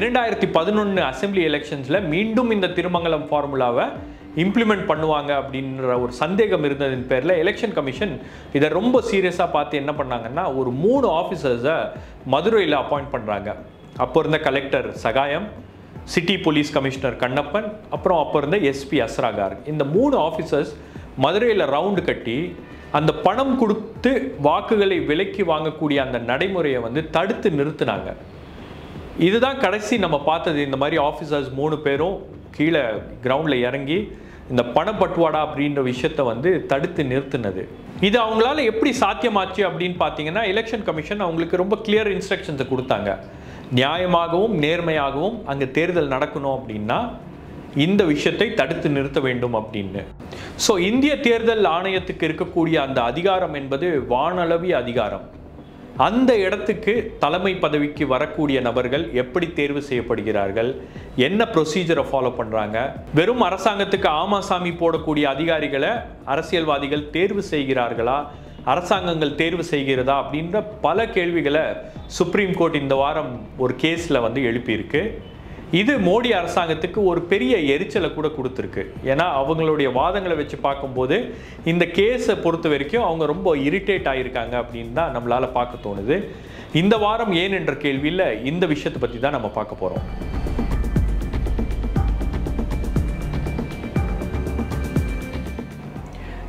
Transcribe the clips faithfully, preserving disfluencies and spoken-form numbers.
இரண்டாயிரத்தி பதினொன்று அசம்பிளி எலெக்ஷன்ஸ்ல மீண்டும் இந்த திருமங்கலம் ஃபார்முலாவை இம்ப்ளிமெண்ட் பண்ணுவாங்க அப்படின்ற ஒரு சந்தேகம் இருந்ததின் பேரில் எலெக்ஷன் கமிஷன் இதை ரொம்ப சீரியஸாக பார்த்து என்ன பண்ணாங்கன்னா ஒரு மூணு ஆஃபீஸர்ஸை மதுரையில் அப்பாயிண்ட் பண்ணுறாங்க. அப்போ இருந்த collector Sagayam, city police commissioner Kannappan, அப்புறம் அப்போ இருந்த எஸ்பி அஸ்ராகார். இந்த மூணு ஆஃபீஸர்ஸ் மதுரையில் ரவுண்டு கட்டி அந்த பணம் கொடுத்து வாக்குகளை விலைக்கு வாங்கக்கூடிய அந்த நடைமுறையை வந்து தடுத்து நிறுத்தினாங்க. இதுதான் கடைசி நம்ம பார்த்தது. இந்த மாதிரி ஆஃபீஸர்ஸ் மூணு பேரும் கீழே கிரவுண்டில் இறங்கி இந்த பணப்பட்டுவாடா அப்படின்ற விஷயத்தை வந்து தடுத்து நிறுத்தினது. இது அவங்களால எப்படி சாத்தியமாச்சு அப்படின்னு பார்த்தீங்கன்னா எலெக்ஷன் கமிஷன் அவங்களுக்கு ரொம்ப கிளியர் இன்ஸ்ட்ரக்ஷன்ஸை கொடுத்தாங்க. நியாயமாகவும் நேர்மையாகவும் அங்கே தேர்தல் நடக்கணும் அப்படின்னா இந்த விஷயத்தை தடுத்து நிறுத்த வேண்டும் அப்படின்னு. ஸோ இந்திய தேர்தல் ஆணையத்துக்கு இருக்கக்கூடிய அந்த அதிகாரம் என்பது வானளவிய அதிகாரம். அந்த இடத்துக்கு தலைமை பதவிக்கு வரக்கூடிய நபர்கள் எப்படி தேர்வு செய்யப்படுகிறார்கள், என்ன ப்ரொசீஜரை ஃபாலோ பண்ணுறாங்க, வெறும் அரசாங்கத்துக்கு ஆமாசாமி போடக்கூடிய அதிகாரிகளை அரசியல்வாதிகள் தேர்வு செய்கிறார்களா, அரசாங்கங்கள் தேர்வு செய்கிறதா அப்படின்ற பல கேள்விகளை சுப்ரீம் கோர்ட் இந்த வாரம் ஒரு கேஸில் வந்து எழுப்பியிருக்கு. இது மோடி அரசாங்கத்துக்கு ஒரு பெரிய எரிச்சலை கூட கொடுத்துருக்கு. ஏன்னா அவங்களுடைய வாதங்களை வச்சு பார்க்கும்போது இந்த கேஸை பொறுத்த வரைக்கும் அவங்க ரொம்ப இரிட்டேட் ஆகியிருக்காங்க அப்படின்னு தான் நம்மளால் பார்க்க தோணுது. இந்த வாரம் ஏன் என்ற கேள்வியில் இந்த விஷயத்தை பற்றி தான் நம்ம பார்க்க போகிறோம்.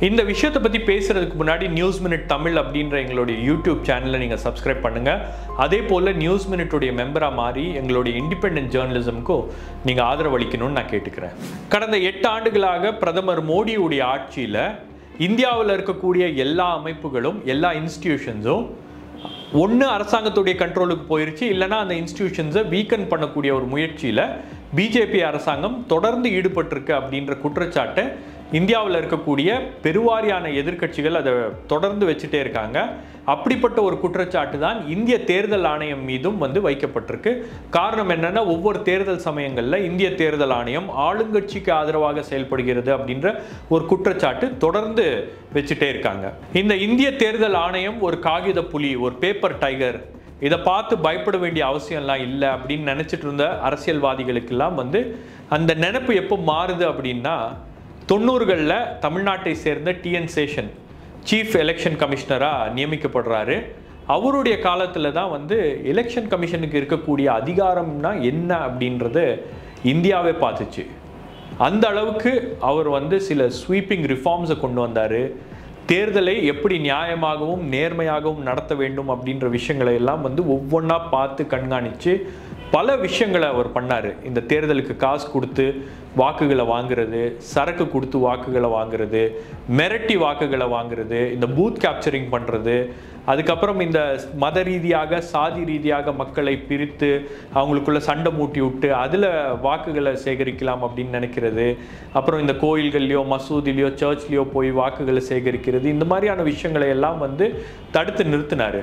இந்த விஷயத்தை பற்றி பேசுகிறதுக்கு முன்னாடி நியூஸ் மினிட் தமிழ் அப்படின்ற எங்களுடைய யூடியூப் சேனலை நீங்கள் சப்ஸ்கிரைப் பண்ணுங்கள். அதே போல் நியூஸ் மினிட்டுடைய மெம்பராக மாறி எங்களுடைய இண்டிபெண்டன்ட் ஜேர்னலிசம்க்கும் நீங்கள் ஆதரவளிக்கணும்னு நான் கேட்டுக்கிறேன். கடந்த எட்டு ஆண்டுகளாக பிரதமர் மோடியுடைய ஆட்சியில் இந்தியாவில் இருக்கக்கூடிய எல்லா அமைப்புகளும் எல்லா இன்ஸ்டிடியூஷன்ஸும் ஒன்று அரசாங்கத்துடைய கண்ட்ரோலுக்கு போயிடுச்சு, இல்லைனா அந்த இன்ஸ்டிடியூஷன்ஸை வீக்கன் பண்ணக்கூடிய ஒரு முயற்சியில் பிஜேபி அரசாங்கம் தொடர்ந்து ஈடுபட்டிருக்கு அப்படின்ற குற்றச்சாட்டை இந்தியாவில் இருக்கக்கூடிய பெருவாரியான எதிர்க்கட்சிகள் அதை தொடர்ந்து வச்சுட்டே இருக்காங்க. அப்படிப்பட்ட ஒரு குற்றச்சாட்டு தான் இந்திய தேர்தல் ஆணையம் மீதும் வந்து வைக்கப்பட்டிருக்கு. காரணம் என்னன்னா ஒவ்வொரு தேர்தல் சமயங்களில் இந்திய தேர்தல் ஆணையம் ஆளுங்கட்சிக்கு ஆதரவாக செயல்படுகிறது அப்படின்ற ஒரு குற்றச்சாட்டு தொடர்ந்து வச்சுட்டே இருக்காங்க. இந்த இந்திய தேர்தல் ஆணையம் ஒரு காகித புலி, ஒரு பேப்பர் டைகர், இதை பார்த்து பயப்பட வேண்டிய அவசியம்லாம் இல்லை அப்படின்னு நினச்சிட்டு இருந்த அரசியல்வாதிகளுக்கெல்லாம் வந்து அந்த நினப்பு எப்போ மாறுது அப்படின்னா தொண்ணூறுகளில் தமிழ்நாட்டை சேர்ந்த டிஎன் சேஷன் சீஃப் எலெக்ஷன் கமிஷனராக நியமிக்கப்படுறாரு. அவருடைய காலத்தில் தான் வந்து எலெக்ஷன் கமிஷனுக்கு இருக்கக்கூடிய அதிகாரம்னா என்ன அப்படின்றது இந்தியாவே பார்த்துச்சு. அந்த அளவுக்கு அவர் வந்து சில ஸ்வீப்பிங் ரிஃபார்ம்ஸை கொண்டு வந்தார். தேர்தலை எப்படி நியாயமாகவும் நேர்மையாகவும் நடத்த வேண்டும் அப்படின்ற விஷயங்களை எல்லாம் வந்து ஒவ்வொன்றா பார்த்து கண்காணித்து பல விஷயங்களை அவர் பண்ணார். இந்த தேர்தலுக்கு காசு கொடுத்து வாக்குகளை வாங்குறது, சரக்கு கொடுத்து வாக்குகளை வாங்குறது, மிரட்டி வாக்குகளை வாங்குறது, இந்த பூத் கேப்சரிங் பண்ணுறது, அதுக்கப்புறம் இந்த மத ரீதியாக சாதி ரீதியாக மக்களை பிரித்து அவங்களுக்குள்ள சண்டை மூட்டி விட்டு அதில் வாக்குகளை சேகரிக்கலாம் அப்படின்னு நினைக்கிறது, அப்புறம் இந்த கோயில்கள்லையோ மசூதிலையோ சர்ச்லையோ போய் வாக்குகளை சேகரிக்கிறது, இந்த மாதிரியான விஷயங்களை எல்லாம் வந்து தடுத்து நிறுத்தினார்.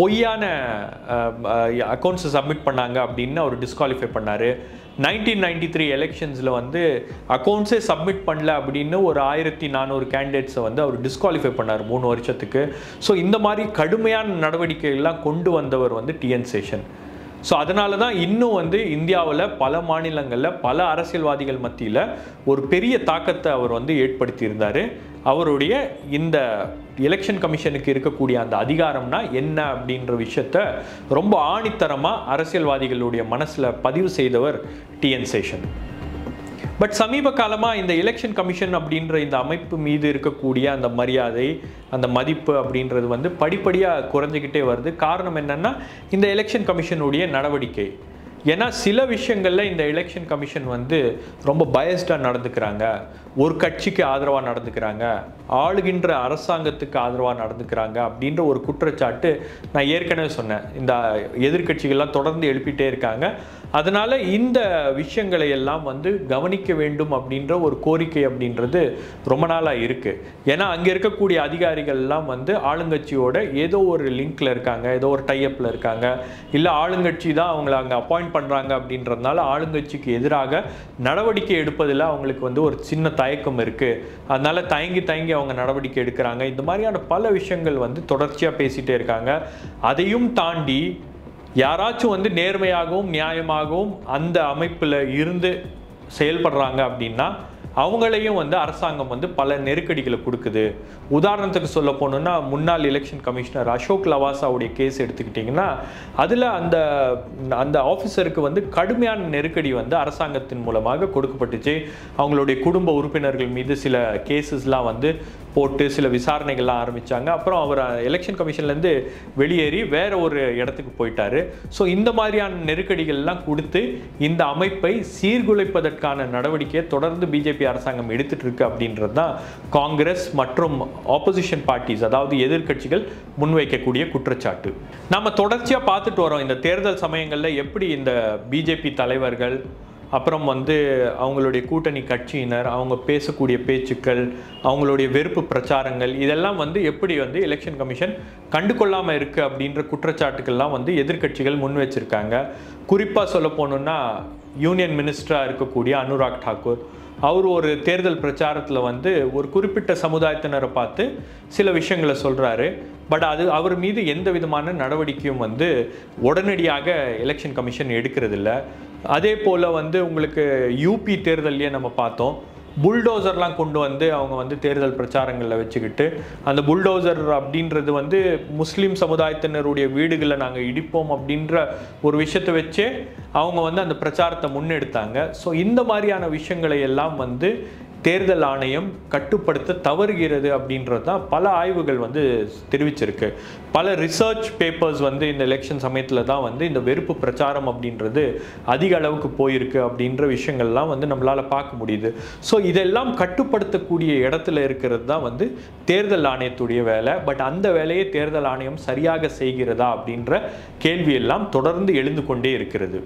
பொய்யான அக்கௌண்ட்ஸை சப்மிட் பண்ணாங்க அப்படின்னு அவர் டிஸ்குவாலிஃபை பண்ணார். நைன்டீன் நைன்டி த்ரீ எலெக்ஷன்ஸில் வந்து அக்கௌண்ட்ஸே சப்மிட் பண்ணல அப்படின்னு ஒரு ஆயிரத்தி நானூறு கேண்டிடேட்ஸை வந்து அவர் டிஸ்குவாலிஃபை பண்ணார் மூணு வருஷத்துக்கு. ஸோ இந்த மாதிரி கடுமையான நடவடிக்கைகள்லாம் கொண்டு வந்தவர் வந்து டிஎன் சேஷன். ஸோ அதனால தான் இன்னும் வந்து இந்தியாவில் பல மாநிலங்களில் பல அரசியல்வாதிகள் மத்தியில் ஒரு பெரிய தாக்கத்தை அவர் வந்து ஏற்படுத்தியிருந்தார். அவருடைய இந்த எலெக்ஷன் கமிஷனுக்கு இருக்கக்கூடிய அந்த அதிகாரம்னா என்ன அப்படின்ற விஷயத்த ரொம்ப ஆணித்தரமாக அரசியல்வாதிகளுடைய மனசில் பதிவு செய்தவர் டிஎன் சேஷன். பட் சமீப காலமாக இந்த எலெக்ஷன் கமிஷன் அப்படின்ற இந்த அமைப்பு மீது இருக்கக்கூடிய அந்த மரியாதை, அந்த மதிப்பு அப்படின்றது வந்து படிப்படியாக குறைஞ்சிக்கிட்டே வருது. காரணம் என்னென்னா இந்த எலெக்ஷன் கமிஷனுடைய நடவடிக்கை ஏன்னா சில விஷயங்கள்ல இந்த எலெக்ஷன் கமிஷன் வந்து ரொம்ப பயஸ்டா நடந்துக்கறாங்க ஒரு கட்சிக்கு ஆதரவா நடந்துக்கறாங்க ஆளுகின்ற அரசாங்கத்துக்கு ஆதரவா நடந்துக்கறாங்க அப்படிங்கற ஒரு குற்றச்சாட்டு நான் ஏற்கனவே சொன்னேன் இந்த எதிர்க்கட்சிகள் எல்லாம் தொடர்ந்து எழுப்பிட்டே இருக்காங்க அதனால இந்த விஷயங்களை எல்லாம் வந்து கவனிக்க வேண்டும் அப்படிங்கற ஒரு கோரிக்கை அப்படிங்கிறது ரொம்ப நாளா இருக்கு ஏன்னா அங்க இருக்க கூடிய அதிகாரிகள் எல்லாம் வந்து ஆளுங்கட்சியோட ஏதோ ஒரு லிங்க்ல இருக்காங்க ஏதோ ஒரு டை அப்ல இருக்காங்க இல்ல ஆளுங்கட்சி தான் அவங்கள அங்க அப்பாயிண்ட் பண்றாங்க அப்படின்றதனால ஆளுங்கட்சிக்கு எதிராக நடவடிக்கை எடுப்பதில அவங்களுக்கு வந்து ஒரு சின்ன தயக்கம் இருக்கு அதனால தயங்கி தயங்கி அவங்க நடவடிக்கை எடுக்கறாங்க இந்த மாதிரியான பல விஷயங்கள் வந்து தொடர்ச்சியா பேசிட்டே இருக்காங்க அதையும் தாண்டி யாராச்சும் வந்து நேர்மையாகவும் நியாயமாகவும் அந்த அமைப்புல இருந்து செயல்படுறாங்க அப்படினா அவங்களையும் வந்து அரசாங்கம் வந்து பல நெருக்கடிகளை கொடுக்குது உதாரணத்துக்கு சொல்ல போணும்னா முன்னாள் எலெக்ஷன் கமிஷனர் அசோக் லவாசாவுடைய கேஸ் எடுத்துக்கிட்டிங்கன்னா அதுல அந்த அந்த ஆபீசருக்கு வந்து கடுமையான நெருக்கடி வந்து அரசாங்கத்தின் மூலமாக கொடுக்கப்பட்டுச்சு அவங்களுடைய குடும்ப உறுப்பினர்கள் மீது சில கேसेसலாம் வந்து போட்டு சில விசாரணைகள் ஆரம்பிச்சாங்க அப்புறம் அவர் எலெக்ஷன் கமிஷன்ல இருந்து வெளியேறி வேற ஒரு இடத்துக்கு போயிட்டாரு சோ இந்த மாதிரியான நெருக்கடிகள் எல்லாம் கொடுத்து இந்த அமைப்பை சீர்குலைப்பதற்கான நடவடிக்கையை தொடர்ந்து பிஜேபி அரசாங்கம் எடுத்துட்டு இருக்கு அப்படின்றது தான் காங்கிரஸ் மற்றும் ஆப்போசிஷன் பார்ட்டிஸ் அதாவது எதிர்க்கட்சிகள் முன்வைக்கக்கூடிய குற்றச்சாட்டு நாம தொடர்ச்சியா பார்த்துட்டு வரோம் இந்த தேர்தல் சமயங்கள்ல எப்படி இந்த பிஜேபி தலைவர்கள் அப்புறம் வந்து அவங்களுடைய கூட்டணி கட்சியினர் அவங்க பேசக்கூடிய பேச்சுக்கள் அவங்களுடைய வெறுப்பு பிரச்சாரங்கள் இதெல்லாம் வந்து எப்படி வந்து எலெக்ஷன் கமிஷன் கண்டுகொள்ளாம இருக்கு அப்படிங்கற குற்றச்சாட்டுகள்லாம் வந்து எதிர்க்கட்சிகள் முன் வச்சிருக்காங்க குறிப்பா சொல்ல போணும்னா யூனியன் மினிஸ்டரா இருக்கக்கூடிய அனுராக் தாக்கூர் அவர் ஒரு தேர்தல் பிரச்சாரத்துல வந்து ஒரு குறிப்பிட்ட சமூகாயத்தினரை பார்த்து சில விஷயங்களை சொல்றாரு பட் அது அவர் மீது எந்த விதமான நடவடிக்கையும் வந்து உடனடியாக எலெக்ஷன் கமிஷன் எடுக்கிறது இல்ல அதே போல வந்து உங்களுக்கு யூபி தேர்தல்லையே நம்ம பார்த்தோம் புல்டோசர்லாம் கொண்டு வந்து அவங்க வந்து தேர்தல் பிரச்சாரங்கள்ல வச்சுக்கிட்டு அந்த புல்டோசர் அப்படின்றது வந்து முஸ்லிம் சமுதாயத்தினருடைய வீடுகளை நாங்க இடிப்போம் அப்படின்ற ஒரு விஷயத்தை வச்சு அவங்க வந்து அந்த பிரச்சாரத்தை முன்னெடுத்தாங்க ஸோ இந்த மாதிரியான விஷயங்களை எல்லாம் வந்து தேர்தல் ஆணையம் கட்டுப்படுத்த தவறுகிறது அப்படின்றது தான் பல ஆய்வுகள் வந்து தெரிவிச்சிருக்கு பல ரிசர்ச் பேப்பர்ஸ் வந்து இந்த எலெக்ஷன் சமயத்துல தான் வந்து இந்த வெறுப்பு பிரச்சாரம் அப்படின்றது அதிக அளவுக்கு போயிருக்கு அப்படின்ற விஷயங்கள்லாம் வந்து நம்மளால பார்க்க முடியுது ஸோ இதெல்லாம் கட்டுப்படுத்தக்கூடிய இடத்துல இருக்கிறது தான் வந்து தேர்தல் ஆணையத்துடைய வேலை பட் அந்த வேலையை தேர்தல் ஆணையம் சரியாக செய்கிறதா அப்படின்ற கேள்வி எல்லாம் தொடர்ந்து எழுந்து கொண்டே இருக்கிறது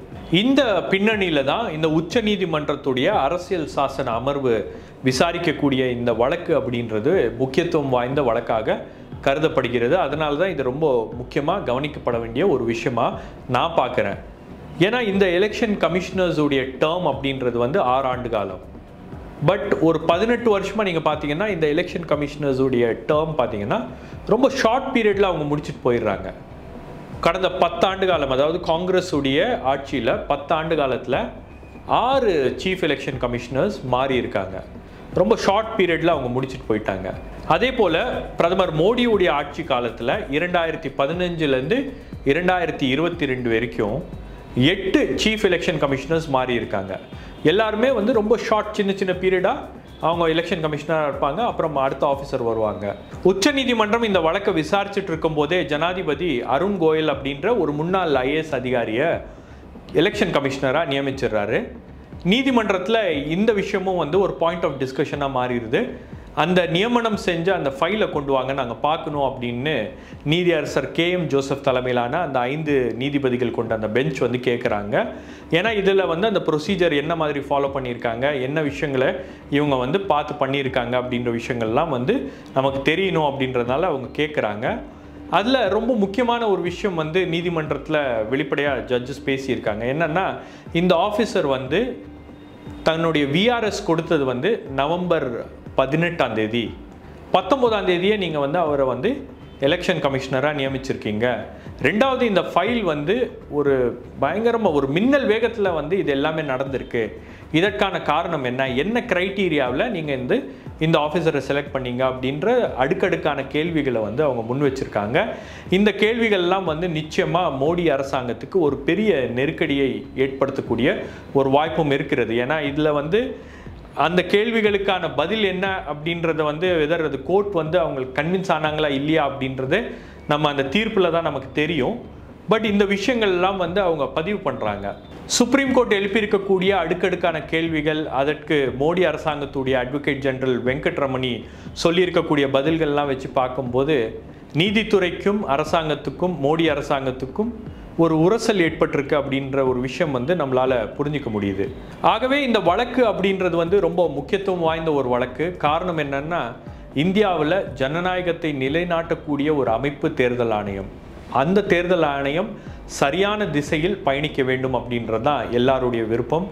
இந்த பின்னணியில தான் இந்த உச்ச நீதிமன்றத்துடைய அரசியல் சாசன அமர்வு விசாரிக்கக்கூடிய இந்த வழக்கு அப்படின்றது முக்கியத்துவம் வாய்ந்த வழக்காக கருதப்படுகிறது அதனால தான் இது ரொம்ப முக்கியமாக கவனிக்கப்பட வேண்டிய ஒரு விஷயமா நான் பார்க்குறேன் ஏன்னா இந்த எலெக்ஷன் கமிஷனர்ஸுடைய டேர்ம் அப்படின்றது வந்து ஆறு ஆண்டு காலம் பட் ஒரு பதினெட்டு வருஷமா நீங்கள் பார்த்தீங்கன்னா இந்த எலெக்ஷன் கமிஷனர்ஸுடைய டேர்ம் பார்த்தீங்கன்னா ரொம்ப ஷார்ட் பீரியடில் அவங்க முடிச்சுட்டு போயிடுறாங்க கடந்த பத்தாண்டு காலம் அதாவது காங்கிரஸுடைய ஆட்சியில் பத்தாண்டு காலத்தில் ஆறு சீஃப் எலெக்ஷன் கமிஷனர்ஸ் மாறி இருக்காங்க ரொம்ப ஷார்ட் பீரியட்ல அவங்க முடிச்சுட்டு போயிட்டாங்க அதே போல பிரதமர் மோடியுடைய ஆட்சி காலத்தில் இரண்டாயிரத்தி பதினஞ்சுலேருந்து இரண்டாயிரத்தி இருபத்தி ரெண்டு வரைக்கும் எட்டு சீஃப் எலெக்ஷன் கமிஷனர்ஸ் மாறி இருக்காங்க எல்லாருமே வந்து ரொம்ப ஷார்ட் சின்ன சின்ன பீரியடா அவங்க எலெக்ஷன் கமிஷனராக இருப்பாங்க அப்புறம் அடுத்த ஆஃபீஸர் வருவாங்க உச்ச நீதிமன்றம் இந்த வழக்கை விசாரிச்சுட்டு இருக்கும் போதே ஜனாதிபதி அருண் கோயல் அப்படின்ற ஒரு முன்னாள் ஐஏஎஸ் அதிகாரியை எலெக்ஷன் கமிஷனராக நியமிச்சிடுறாரு நீதிமன்றத்தில் இந்த விஷயமும் வந்து ஒரு பாயிண்ட் ஆஃப் டிஸ்கஷனாக மாறிடுது அந்த நியமனம் செஞ்ச அந்த ஃபைலை கொண்டு வாங்க நாங்கள் பார்க்கணும் அப்படின்னு நீதியரசர் கே எம் ஜோசஃப் தலைமையிலான அந்த ஐந்து நீதிபதிகள் கொண்ட அந்த பெஞ்ச் வந்து கேட்குறாங்க ஏன்னா இதில் வந்து அந்த ப்ரொசீஜர் என்ன மாதிரி ஃபாலோ பண்ணியிருக்காங்க என்ன விஷயங்களை இவங்க வந்து பார்த்து பண்ணியிருக்காங்க அப்படின்ற விஷயங்கள்லாம் வந்து நமக்கு தெரியணும் அப்படின்றதுனால அவங்க கேட்குறாங்க அதில் ரொம்ப முக்கியமான ஒரு விஷயம் வந்து நீதிமன்றத்தில் வெளிப்படையாக ஜட்ஜஸ் பேசியிருக்காங்க என்னன்னா இந்த ஆஃபீஸர் வந்து தன்னுடைய விஆர்எஸ் கொடுத்தது வந்து நவம்பர் பதினெட்டாம் தேதி பத்தொன்பதாம் தேதியே நீங்கள் வந்து அவரை வந்து எலெக்ஷன் கமிஷனராக நியமிச்சிருக்கீங்க ரெண்டாவது இந்த ஃபைல் வந்து ஒரு பயங்கரமாக ஒரு மின்னல் வேகத்தில் வந்து இது எல்லாமே நடந்திருக்கு இதற்கான காரணம் என்ன என்ன கிரைட்டீரியாவில் நீங்கள் வந்து இந்த ஆஃபீஸரை செலக்ட் பண்ணீங்க அப்படின்ற அடுக்கடுக்கான கேள்விகளை வந்து அவங்க முன் வச்சிருக்காங்க இந்த கேள்விகள்லாம் வந்து நிச்சயமாக மோடி அரசாங்கத்துக்கு ஒரு பெரிய நெருக்கடியை ஏற்படுத்தக்கூடிய ஒரு வாய்ப்பும் இருக்கிறது ஏன்னா இதில் வந்து அந்த கேள்விகளுக்கான பதில் என்ன அப்படின்றத வந்து வெதர் அது கோர்ட் வந்து அவங்க கன்வின்ஸ் ஆனாங்களா இல்லையா அப்படின்றது நம்ம அந்த தீர்ப்புல தான் நமக்கு தெரியும் பட் இந்த விஷயங்கள் எல்லாம் வந்து அவங்க பதிவு பண்றாங்க. சுப்ரீம் கோர்ட் எழுப்பி இருக்கக்கூடிய அடுக்கடுக்கான கேள்விகள், அதற்கு மோடி அரசாங்கத்துடைய அட்வொகேட் ஜெனரல் வெங்கட்ரமணி சொல்லியிருக்கக்கூடிய பதில்கள்லாம் வச்சு பார்க்கும்போது நீதித்துறைக்கும் அரசாங்கத்துக்கும் மோடி அரசாங்கத்துக்கும் ஒரு உரசல் ஏற்பட்டிருக்கு அப்படின்ற ஒரு விஷயம் வந்து நம்மளால் புரிஞ்சிக்க முடியுது. ஆகவே இந்த வழக்கு அப்படின்றது வந்து ரொம்ப முக்கியத்துவம் வாய்ந்த ஒரு வழக்கு. காரணம் என்னன்னா, இந்தியாவில் ஜனநாயகத்தை நிலைநாட்டக்கூடிய ஒரு அமைப்பு தேர்தல் ஆணையம். அந்த தேர்தல் ஆணையம் சரியான திசையில் பயணிக்க வேண்டும் அப்படின்றது தான் எல்லாருடைய விருப்பம்.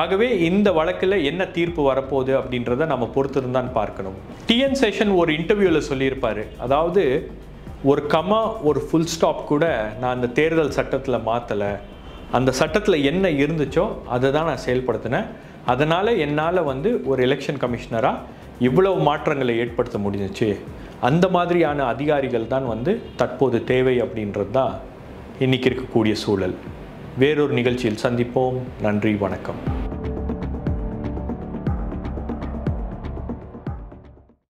ஆகவே இந்த வழக்கில் என்ன தீர்ப்பு வரப்போகுது அப்படின்றத நம்ம பொறுத்திருந்தான் பார்க்கணும். டிஎன் செஷன் ஒரு இன்டர்வியூவில் சொல்லியிருப்பார், அதாவது ஒரு கமா ஒரு ஃபுல் ஸ்டாப் கூட நான் அந்த தேர்தல் சட்டத்தில் மாற்றலை, அந்த சட்டத்தில் என்ன இருந்துச்சோ அதை தான் நான் செயல்படுத்தினேன், அதனால் என்னால் வந்து ஒரு எலெக்ஷன் கமிஷனராக இவ்வளவு மாற்றங்களை ஏற்படுத்த முடிஞ்சிச்சு, அந்த மாதிரியான அதிகாரிகள் தான் வந்து தற்போது தேவை அப்படின்றது தான் இன்றைக்கி இருக்கக்கூடிய சூழல். வேறொரு நிகழ்ச்சியில் சந்திப்போம். நன்றி, வணக்கம்.